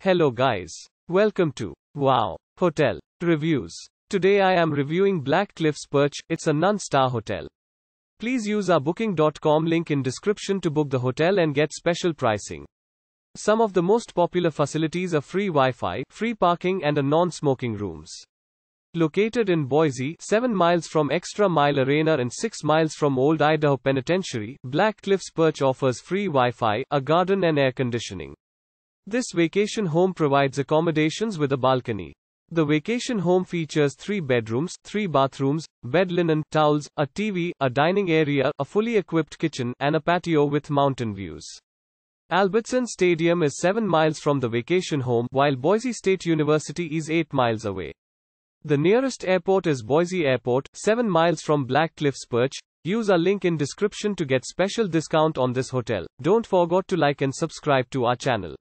Hello guys. Welcome to Wow Hotel Reviews. Today I am reviewing Black Cliffs Perch. It's a non-star hotel. Please use our booking.com link in description to book the hotel and get special pricing. Some of the most popular facilities are free Wi-Fi, free parking and a non-smoking rooms. Located in Boise, 7 miles from Extra Mile Arena and 6 miles from Old Idaho Penitentiary, Black Cliffs Perch offers free Wi-Fi, a garden and air conditioning. This vacation home provides accommodations with a balcony. The vacation home features 3 bedrooms, 3 bathrooms, bed linen, towels, a TV, a dining area, a fully equipped kitchen, and a patio with mountain views. Albertsons Stadium is 7 miles from the vacation home, while Boise State University is 8 miles away. The nearest airport is Boise Airport, 7 miles from Black Cliffs Perch. Use our link in description to get special discount on this hotel. Don't forget to like and subscribe to our channel.